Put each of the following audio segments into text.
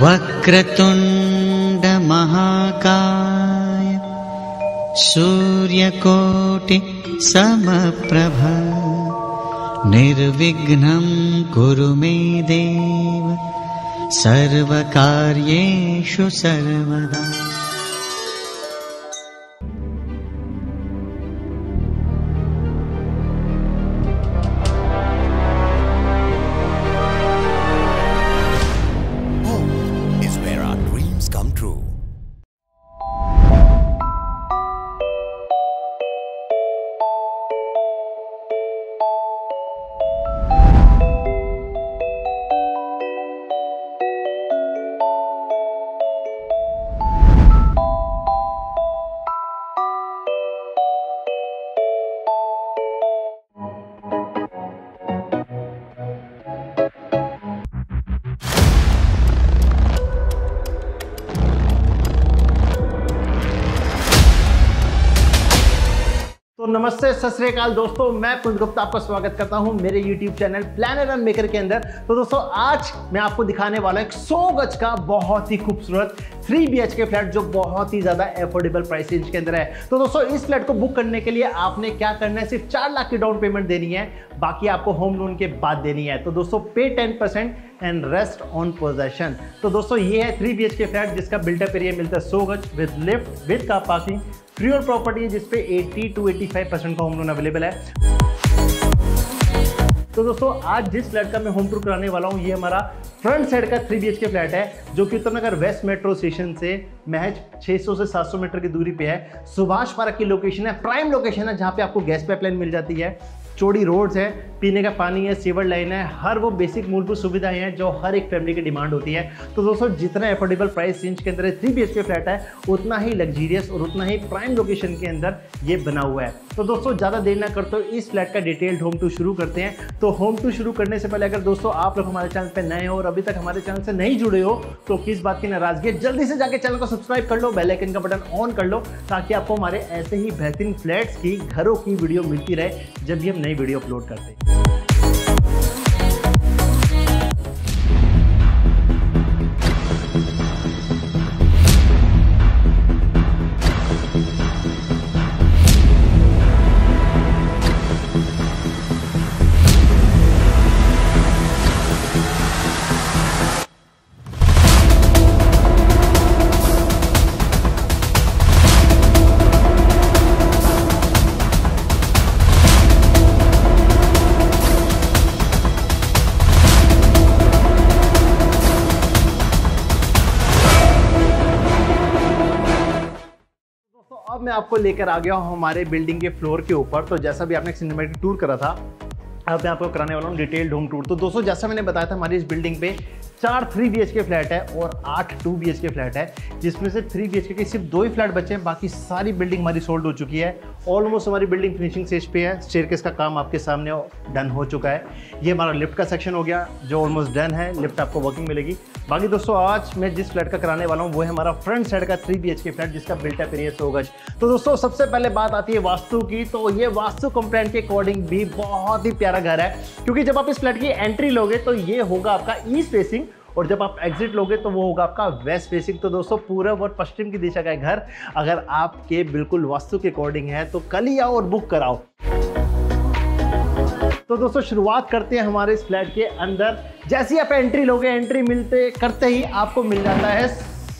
वक्रतुंड महाकाय सूर्यकोटि समप्रभा निर्विघ्नं कुरु मे देव सर्वकार्येषु सर्वदा। नमस्ते सत श्री अकाल दोस्तों, मैं कुंज गुप्ता आपका स्वागत करता हूं मेरे YouTube channel planner and maker के अंदर। तो दोस्तों, आज मैं आपको दिखाने वाला एक 100 गज का बहुत ही खूबसूरत 3 BHK फ्लैट जो बहुत ही ज्यादा एफोर्डेबल प्राइस रेंज के अंदर है। तो दोस्तों, इस फ्लैट को बुक करने के लिए आपने क्या करना है, सिर्फ 4 लाख की डाउन पेमेंट देनी है, बाकी आपको होम लोन के बाद देनी है। तो दोस्तों, पे 10% एंड रेस्ट ऑन पोजेशन। तो दोस्तों, ये है 3 BHK फ्लैट जिसका बिल्डअप एरिया मिलता है 100 गज with lift with car parking, free और प्रॉपर्टी है जिसपे 80 to 85% का होम लोन अवेलेबल है। तो दोस्तों, आज जिस फ्लैट का मैं होम टूर कराने वाला हूँ, ये हमारा फ्रंट साइड का 3 BHK फ्लैट है जो कि उत्तम नगर वेस्ट मेट्रो स्टेशन से महज 600 से 700 मीटर की दूरी पे है। सुभाष पार्क की लोकेशन है, प्राइम लोकेशन है जहाँ पे आपको गैस पाइपलाइन मिल जाती है, चौड़ी रोड्स है, पीने का पानी है, सीवर लाइन है, हर वो बेसिक मूलभूत सुविधाएं हैं जो हर एक फैमिली की डिमांड होती है। तो दोस्तों, जितना एफोर्डेबल प्राइस रेंज के अंदर 3 BHK फ्लैट है, उतना ही लग्जरियस और उतना ही प्राइम लोकेशन के अंदर ये बना हुआ है। तो दोस्तों, ज़्यादा देर ना करते हुए इस फ्लैट का डिटेल्ड होम टूर शुरू करते हैं। तो होम टूर शुरू करने से पहले अगर दोस्तों आप लोग हमारे चैनल पर नए हो और अभी तक हमारे चैनल से नहीं जुड़े हो तो किस बात की नाराजगी, जल्दी से जाके चैनल को सब्सक्राइब कर लो, बेल आइकन का बटन ऑन कर लो ताकि आपको हमारे ऐसे ही बेहतरीन फ्लैट्स की, घरों की वीडियो मिलती रहे जब भी हम नई वीडियो अपलोड करते हैं। मैं आपको लेकर आ गया हूँ हमारे बिल्डिंग के फ्लोर के ऊपर। तो जैसा भी आपने सिनेमैटिक टूर करा था, अब मैं आपको कराने वाला हूँ डिटेल्ड होम टूर। तो दोस्तों, जैसा मैंने बताया था, हमारी इस बिल्डिंग पे 4 3 BHK फ्लैट है और 8 2 BHK फ्लैट है, जिसमें से 3 BHK के सिर्फ 2 ही फ्लैट बचे हैं, बाकी सारी बिल्डिंग हमारी सोल्ड हो चुकी है। ऑलमोस्ट हमारी बिल्डिंग फिनिशिंग स्टेज पे है, स्टेयरकेस का काम आपके सामने डन हो चुका है। ये हमारा लिफ्ट का सेक्शन हो गया जो ऑलमोस्ट डन है, लिफ्ट आपको वर्किंग मिलेगी। बाकी दोस्तों, आज मैं जिस फ्लैट का कराने वाला हूँ वो है हमारा फ्रंट साइड का 3 BHK फ्लैट जिसका बिल्टअप एरिया 100 गज। तो दोस्तों, सबसे पहले बात आती है वास्तु की। तो ये वास्तु कंप्लेंट के अकॉर्डिंग भी बहुत ही प्यारा घर है, क्योंकि जब आप इस फ्लैट की एंट्री लोगे तो ये होगा आपका ईस्ट फेसिंग और जब आप एग्जिट लोगे तो वो होगा आपका वेस्ट फेसिंग। तो दोस्तों, पूरब और पश्चिम की दिशा का घर अगर आपके बिल्कुल वास्तु के अकॉर्डिंग है तो कल ही आओ और बुक कराओ। तो दोस्तों, शुरुआत करते हैं हमारे इस फ्लैट के अंदर। जैसे ही आप एंट्री लोगे, एंट्री मिलते करते ही आपको मिल जाता है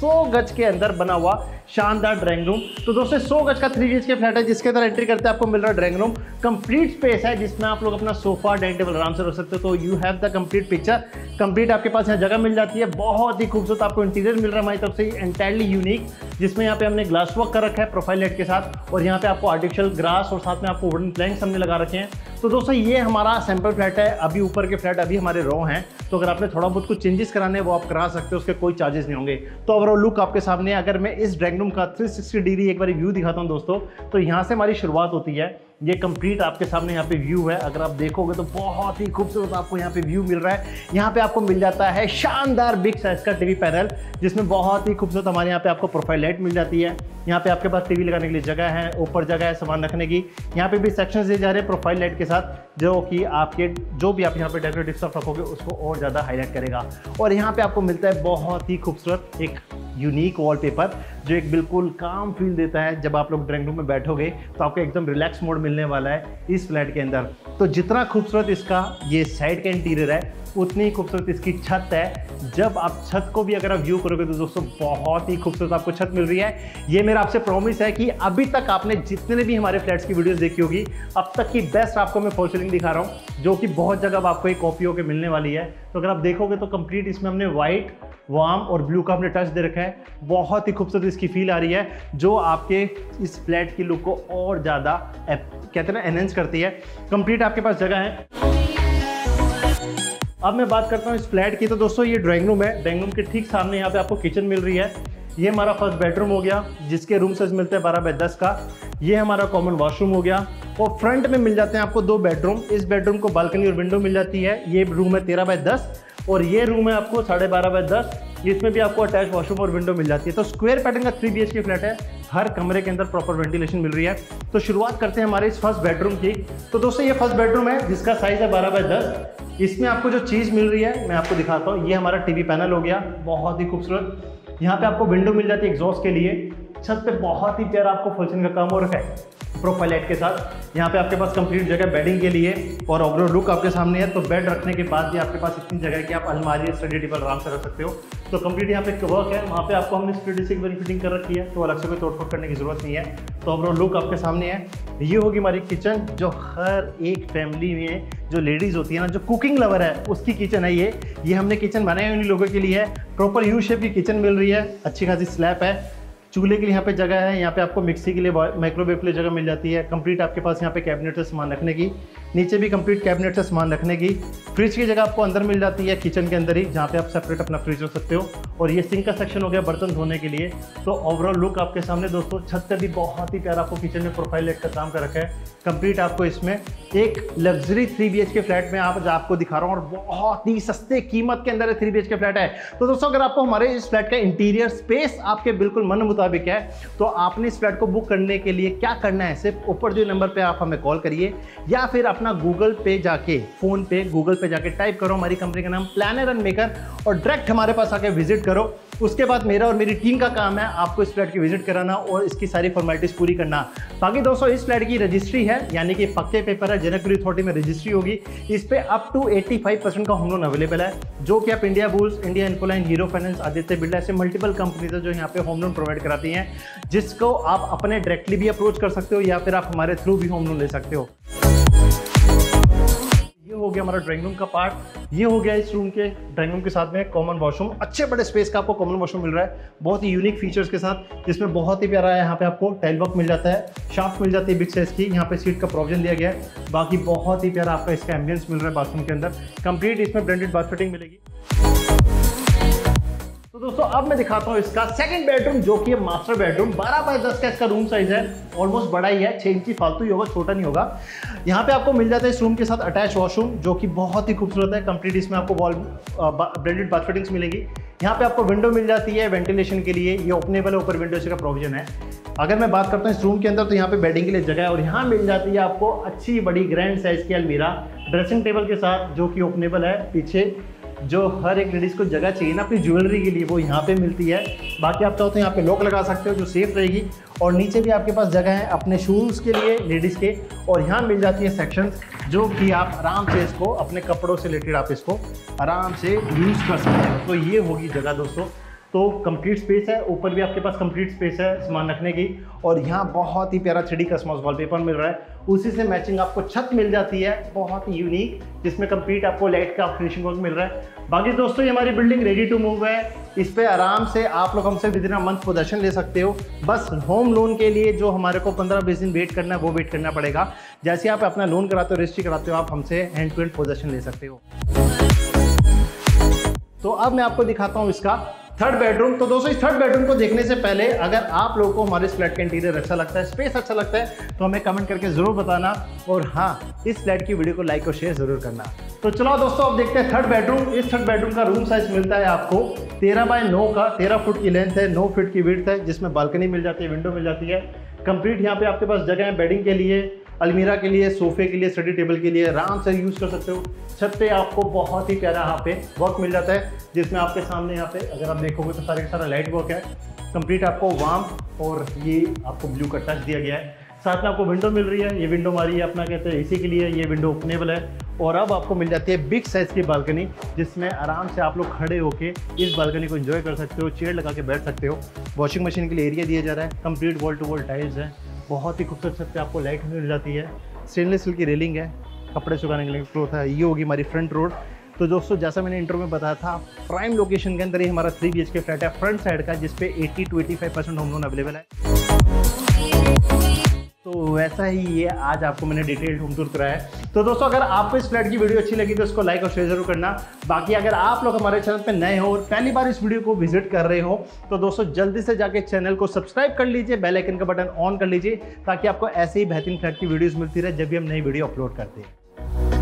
100 गज के अंदर बना हुआ शानदार ड्राइंग रूम। तो दोस्तों, 100 गज का 3 BHK फ्लैट है जिसके अंदर एंट्री करते आपको मिल रहा है ड्राइंग रूम। कंप्लीट स्पेस है जिसमें आप लोग अपना सोफा, डाइनिंग टेबल आराम से रख सकते हो। तो you have the complete picture, complete आपके पास यहाँ जगह मिल जाती है। बहुत ही खूबसूरत आपको इंटीरियर मिल रहा है हमारी तरफ से, एंटायरली यूनिक, जिसमें यहाँ पे हमने ग्लास वर्क कर रखा है प्रोफाइल लाइट के साथ और यहाँ पे आपको आर्टिफिशियल ग्रास और साथ में आपको वुडन प्लैंक्स हमने लगा रखे हैं। तो दोस्तों, ये हमारा सैम्पल फ्लैट है। अभी ऊपर के फ्लैट अभी हमारे रॉ हैं, तो अगर आपने थोड़ा बहुत कुछ चेंजेस कराने वो आप करा सकते हो, उसके कोई चार्जेस नहीं होंगे। तो ओवरऑल लुक आपके सामने। अगर मैं इस ड्राइंग रूम का 360 डिग्री एक बार व्यू दिखाता हूँ दोस्तों, तो यहाँ से हमारी शुरुआत होती है। ये कंप्लीट आपके सामने यहाँ पे व्यू है। अगर आप देखोगे तो बहुत ही खूबसूरत आपको यहाँ पे व्यू मिल रहा है। यहाँ पे आपको मिल जाता है शानदार बिग साइज का टीवी पैनल, जिसमें बहुत ही खूबसूरत हमारे यहाँ पे आपको प्रोफाइल लाइट मिल जाती है। यहाँ पे आपके पास टीवी लगाने के लिए जगह है, ऊपर जगह है सामान रखने की। यहाँ पे भी सेक्शन दिए जा रहे हैं प्रोफाइल लाइट के साथ, जो कि आपके जो भी आप यहाँ पे डेकोरेटिव स्टफ रखोगे उसको और ज़्यादा हाईलाइट करेगा। और यहाँ पे आपको मिलता है बहुत ही खूबसूरत एक यूनिक वॉलपेपर, जो एक बिल्कुल काम फील देता है। जब आप लोग ड्राइंग रूम में बैठोगे तो आपको एकदम रिलैक्स मोड मिलने वाला है इस फ्लैट के अंदर। तो जितना खूबसूरत इसका ये साइड का इंटीरियर है, उतनी ही खूबसूरत इसकी छत है। जब आप छत को भी अगर आप व्यू करोगे तो दोस्तों बहुत ही खूबसूरत आपको छत मिल रही है। ये मेरा आपसे प्रॉमिस है कि अभी तक आपने जितने भी हमारे फ्लैट्स की वीडियोस देखी होगी, अब तक की बेस्ट आपको मैं फॉल सीलिंग दिखा रहा हूँ, जो कि बहुत जगह आपको एक कॉपी होकर मिलने वाली है। तो अगर आप देखोगे तो कंप्लीट इसमें हमने वाइट, वार्म और ब्लू का हमने टच दे रखा है। बहुत ही खूबसूरत इसकी फील आ रही है, जो आपके इस फ्लैट की लुक को और ज़्यादा कहते हैं ना एनहेंस करती है। कंप्लीट आपके पास जगह है। अब मैं बात करता हूँ इस फ्लैट की, तो दोस्तों ये ड्राइंग रूम है। ड्राइंग रूम के ठीक सामने यहाँ पे आपको किचन मिल रही है। ये हमारा फर्स्ट बेडरूम हो गया, जिसके रूम साइज मिलते हैं 12x10 का। ये हमारा कॉमन वॉशरूम हो गया। और फ्रंट में मिल जाते हैं आपको दो बेडरूम। इस बेडरूम को बालकनी और विंडो मिल जाती है। ये रूम है 13x10 और ये रूम है आपको 12.5x10। इसमें भी आपको अटैच वॉशरूम और विंडो मिल जाती है। तो स्क्वायर पैटर्न का 3 BHK फ्लैट है। हर कमरे के अंदर प्रॉपर वेंटिलेशन मिल रही है। तो शुरुआत करते हैं हमारे इस फर्स्ट बेडरूम की। तो दोस्तों ये फर्स्ट बेडरूम है, जिसका साइज़ है 12x10। इसमें आपको जो चीज़ मिल रही है मैं आपको दिखाता हूँ। ये हमारा टीवी पैनल हो गया, बहुत ही खूबसूरत। यहाँ पे आपको विंडो मिल जाती है एग्जॉस्ट के लिए। छत पे बहुत ही प्यारा आपको फंक्शन का काम हो रखा है प्रोफाइल लाइट के साथ। यहाँ पे आपके पास कंप्लीट जगह बेडिंग के लिए और ओवरऑल लुक आपके सामने है। तो बेड रखने के बाद भी आपके पास इतनी जगह है कि आप अलमारी स्टडी टेबल आराम से रख सकते हो। तो कंप्लीट यहाँ पे वर्क है। वहाँ पे आपको हमने स्टडी से फिटिंग कर रखी है, तो अलग से कोई तोड़फोड़ करने की जरूरत नहीं है। तो ओवरऑल लुक आपके सामने है। ये होगी हमारी किचन, जो हर एक फैमिली में जो लेडीज़ होती है ना, जो कुकिंग लवर है, उसकी किचन है ये। ये हमने किचन बनाई उन लोगों के लिए है। प्रॉपर यू शेप की किचन मिल रही है। अच्छी खासी स्लैब है। चूल्हे के लिए यहाँ पे जगह है। यहाँ पे आपको मिक्सी के लिए, माइक्रोवेव के लिए जगह मिल जाती है। कंप्लीट आपके पास यहाँ पे कैबिनेट से सामान रखने की, नीचे भी कंप्लीट कैबिनेट से सामान रखने की। फ्रिज की जगह आपको अंदर मिल जाती है किचन के अंदर ही, जहाँ पे आप सेपरेट अपना फ्रिज रख सकते हो। और ये सिंक का सेक्शन हो गया बर्तन धोने के लिए। तो ओवरऑल लुक आपके सामने दोस्तों। छत पर भी बहुत ही प्यारा आपको किचन में प्रोफाइल लाइट का काम कर रखा है। कंप्लीट आपको इसमें एक लग्जरी 3 BHK फ्लैट में आज आपको दिखा रहा हूँ, और बहुत ही सस्ते कीमत के अंदर 3 BHK फ्लैट है। तो दोस्तों अगर आपको हमारे इस फ्लैट का इंटीरियर स्पेस आपके बिल्कुल मन मुताबिक है, तो आपने इस फ्लैट को बुक करने के लिए क्या करना है, सिर्फ ऊपर दिए नंबर पे आप हमें कॉल करिए, या फिर अपना गूगल पे जाके, फोन पे गूगल पे जाके टाइप करो हमारी कंपनी का नाम प्लानर एंड मेकर, और डायरेक्ट हमारे पास आके विजिट करो। उसके बाद मेरा और मेरी टीम का काम है आपको इस फ्लैट की विजिट कराना और इसकी सारी फॉर्मेलिटीज पूरी करना। बाकी दोस्तों इस फ्लैट की रजिस्ट्री है, यानी कि पक्के पेपर है, जनकपुरी अथॉरिटी में रजिस्ट्री होगी। इस पे अप टू 85% का होम लोन अवेलेबल है, जो कि आप इंडिया बुल्स, इंडिया एनपोलाइन, हीरो फाइनेंस, आदित्य बिल्डर से मल्टीपल कंपनीज है जो यहाँ पे होम लोन प्रोवाइड कराती हैं, जिसको आप अपने डायरेक्टली भी अप्रोच कर सकते हो या फिर आप हमारे थ्रू भी होम लोन ले सकते हो। ये हो गया हमारा ड्राइंग रूम का पार्ट। ये हो गया इस रूम के ड्राइंग रूम के साथ में कॉमन वॉशरूम। अच्छे बड़े स्पेस का आपको कॉमन वॉशरूम मिल रहा है, बहुत ही यूनिक फीचर्स के साथ, जिसमें बहुत ही प्यारा है। यहाँ पे आपको टाइल वर्क मिल जाता है, शाफ्ट मिल जाती है बिग साइज की। यहाँ पे सीट का प्रोविजन दिया गया है। बाकी बहुत ही प्यारा आपका इसका एम्बियंस मिल रहा है बाथरूम के अंदर। कंप्लीट इसमें ब्रांडेड बाथ फिटिंग मिलेगी। तो दोस्तों अब मैं दिखाता हूँ इसका सेकंड बेडरूम, जो कि मास्टर बेडरूम। 12x10 का इसका रूम साइज है। ऑलमोस्ट बड़ा ही है, 6 इंची फालतू ही होगा, छोटा नहीं होगा। यहाँ पे आपको मिल जाता है इस रूम के साथ अटैच वॉशरूम, जो कि बहुत ही खूबसूरत है। कंप्लीट इसमें आपको वॉल ब्रांडेड बाथ फिटिंग्स मिलेगी। यहाँ पे आपको विंडो मिल जाती है वेंटिलेशन के लिए। ये ओपनेबल है, ऊपर विंडो का प्रोविजन है। अगर मैं बात करता हूँ इस रूम के अंदर, तो यहाँ पे बेडिंग के लिए जगह है और यहाँ मिल जाती है आपको अच्छी बड़ी ग्रैंड साइज की अलमीरा ड्रेसिंग टेबल के साथ, जो कि ओपनेबल है। पीछे जो हर एक लेडीज़ को जगह चाहिए ना अपनी ज्वेलरी के लिए, वो यहाँ पे मिलती है। बाकी आप चाहो तो यहाँ पे लॉक लगा सकते हो, जो सेफ रहेगी। और नीचे भी आपके पास जगह है अपने शूज़ के लिए लेडीज़ के। और यहाँ मिल जाती है सेक्शन, जो कि आप आराम से इसको अपने कपड़ों से रिलेटेड आप इसको आराम से यूज़ कर सकते हो। तो ये होगी जगह दोस्तों। तो कंप्लीट स्पेस है। ऊपर भी आपके पास कंप्लीट स्पेस है सामान रखने की। और यहाँ बहुत ही प्यारा 3D कस्टमाइज्ड वॉलपेपर मिल रहा है, उसी से मैचिंग आपको छत मिल जाती है, बहुत ही यूनिक, जिसमें कंप्लीट आपको लाइट का फिनिशिंग वर्क मिल रहा है। बाकी दोस्तों ये हमारी बिल्डिंग रेडी टू मूव है। इस पे आराम से आप लोग हमसे विदिन अ मंथ पोजेशन ले सकते हो। बस होम लोन के लिए जो हमारे को 15-20 दिन वेट करना है, वो वेट करना पड़ेगा। जैसे आप अपना लोन कराते हो, रजिस्ट्री कराते हो, आप हमसे हैंड टू हैंड पोजेशन ले सकते हो। तो अब मैं आपको दिखाता हूँ इसका थर्ड बेडरूम। तो दोस्तों इस थर्ड बेडरूम को देखने से पहले अगर आप लोगों को हमारे इस फ्लैट का इंटीरियर अच्छा लगता है, स्पेस अच्छा लगता है, तो हमें कमेंट करके ज़रूर बताना। और हाँ, इस फ्लैट की वीडियो को लाइक और शेयर ज़रूर करना। तो चलो दोस्तों अब देखते हैं थर्ड बेडरूम। इस थर्ड बेडरूम का रूम साइज मिलता है आपको 13 बाय 9 का। 13 फुट की लेंथ है, 9 फीट की विड्थ है, जिसमें बालकनी मिल जाती है, विंडो मिल जाती है। कंप्लीट यहाँ पे आपके पास जगह है बेडिंग के लिए, अलमीरा के लिए, सोफे के लिए, स्टडी टेबल के लिए, आराम से यूज़ कर सकते हो। छत पे आपको बहुत ही प्यारा यहाँ पे वर्क मिल जाता है, जिसमें आपके सामने यहाँ पे अगर आप देखोगे तो सारे का सारा लाइट वर्क है। कंप्लीट आपको वार्म और ये आपको ब्लू का टच दिया गया है। साथ में आपको विंडो मिल रही है, ये विंडो हमारी अपना कहते हैं एसी के लिए, ये विंडो ओपनेबल है। और अब आपको मिल जाती है बिग साइज़ की बालकनी, जिसमें आराम से आप लोग खड़े होके इस बालकनी को एंजॉय कर सकते हो, चेयर लगा के बैठ सकते हो। वॉशिंग मशीन के लिए एरिया दिया जा रहा है। Complete wall to wall tiles है, बहुत ही खूबसूरत छत पे आपको लाइट मिल जाती है। स्टेनलेस स्टील की रेलिंग है, कपड़े सुखाने के लिए फ्लोर था। ये होगी हमारी फ्रंट रोड। तो दोस्तों जैसा मैंने इंट्रो में बताया था, प्राइम लोकेशन के अंदर ही हमारा 3 BHK फ्लैट है फ्रंट साइड का, जिसपे 80 to 85% होम लोन अवेलेबल है। तो वैसा ही ये आज आपको मैंने डिटेल्ड होम टूर कराया है। तो दोस्तों अगर आपको इस फ्लैट की वीडियो अच्छी लगी तो इसको लाइक और शेयर जरूर करना। बाकी अगर आप लोग हमारे चैनल पे नए हो और पहली बार इस वीडियो को विजिट कर रहे हो तो दोस्तों जल्दी से जाके चैनल को सब्सक्राइब कर लीजिए, बेल आइकन का बटन ऑन कर लीजिए, ताकि आपको ऐसे ही बेहतरीन फ्लैट की वीडियोज़ मिलती रहे जब भी हम नई वीडियो अपलोड करते हैं।